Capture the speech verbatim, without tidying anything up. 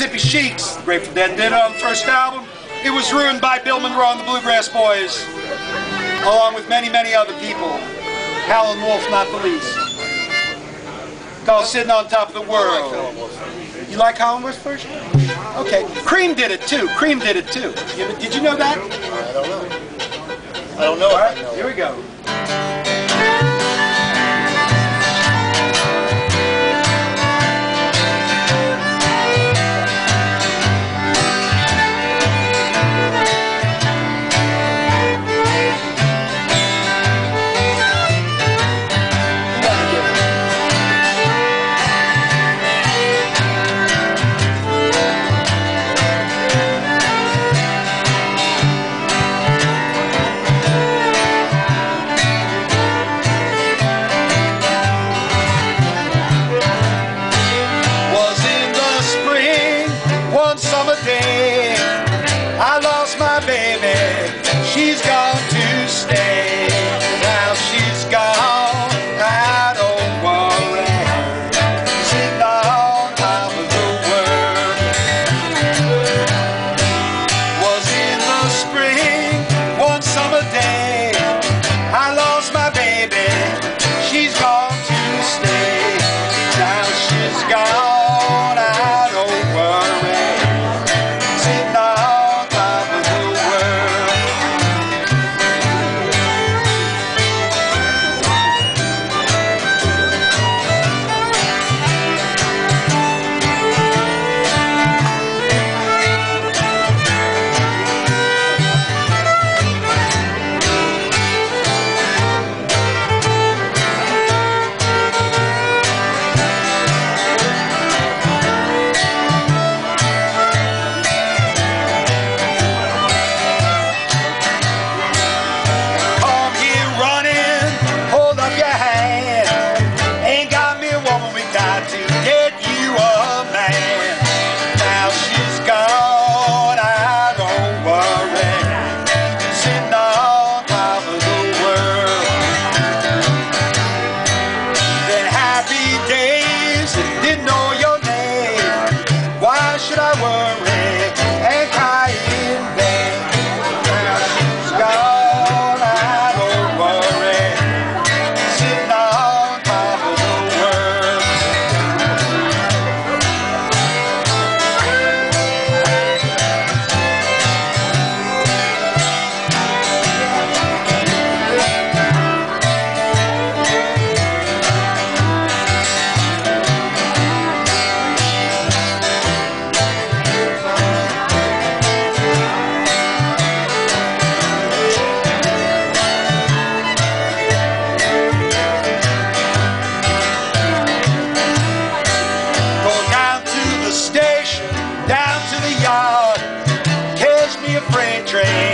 Mississippi Sheiks, Grateful Dead did on the first album. It was ruined by Bill Monroe and the Bluegrass Boys, along with many, many other people. Howlin' Wolf, not the least. Called Sitting on Top of the World. You like Howlin' Wolf's version? Okay. Cream did it too. Cream did it too. Did you know that? I don't know. I don't know. All right, here we go. She's gone to stay. Now she's gone, I don't worry. Sitting on top of the world. Was in the spring, one summer day, I lost my baby. She's gone to stay. Now she's gone. Train.